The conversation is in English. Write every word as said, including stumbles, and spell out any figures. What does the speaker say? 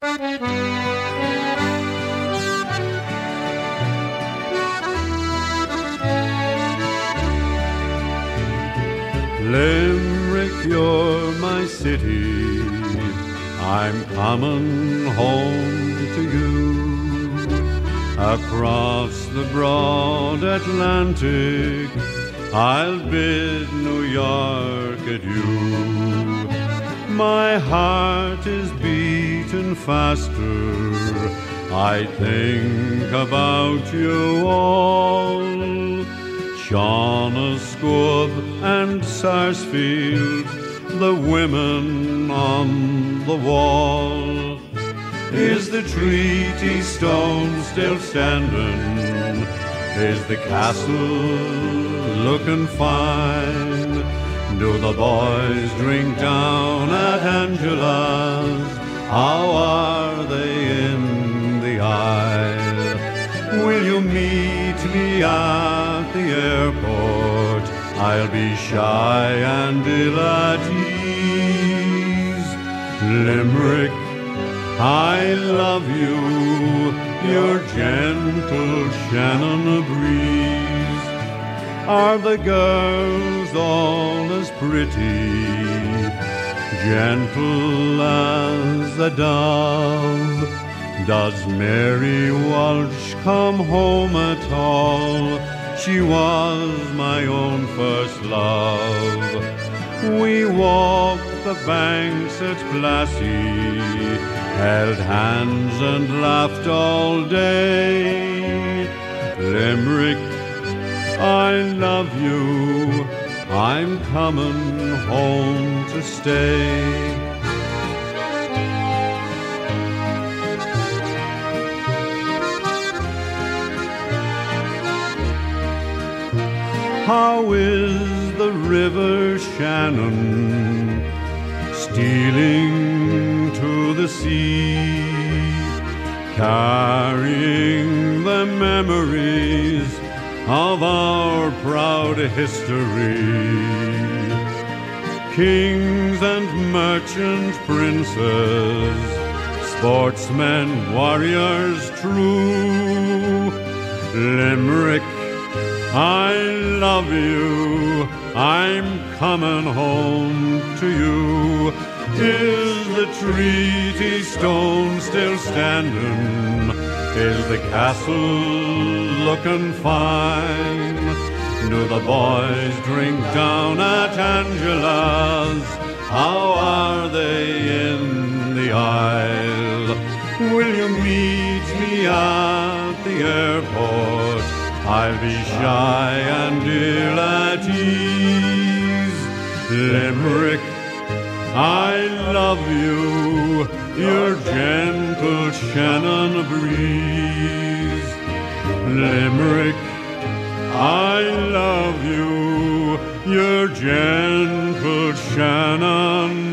Limerick, you're my city, I'm coming home to you. Across the broad Atlantic, I'll bid New York adieu. My heart is beating faster, I think about you all. Shana Squibb and Sarsfield, the women on the wall. Is the Treaty Stone still standing? Is the castle looking fine? Do the boys drink down at Angela's? How are they in the aisle? Will you meet me at the airport? I'll be shy and ill at ease. Limerick, I love you, your gentle Shannon breeze. Are the girls all as pretty, gentle as a dove? Does Mary Walsh come home at all? She was my own first love. We walked the banks at Plassey, held hands and laughed all day. Limerick, I love you, I'm coming home to stay. How is the river Shannon stealing to the sea, carrying the memories of our proud history? Kings and merchant princes, sportsmen, warriors true. Limerick, I love you, I'm coming home to you. Is the Treaty Stone still standing? Is the castle looking fine? Do the boys drink down at Angela's? How are they in the aisle? Will you meet me at the airport? I'll be shy and ill at ease. Limerick, I love you, your gentle Shannon breeze. Limerick, I love you, your gentle Shannon.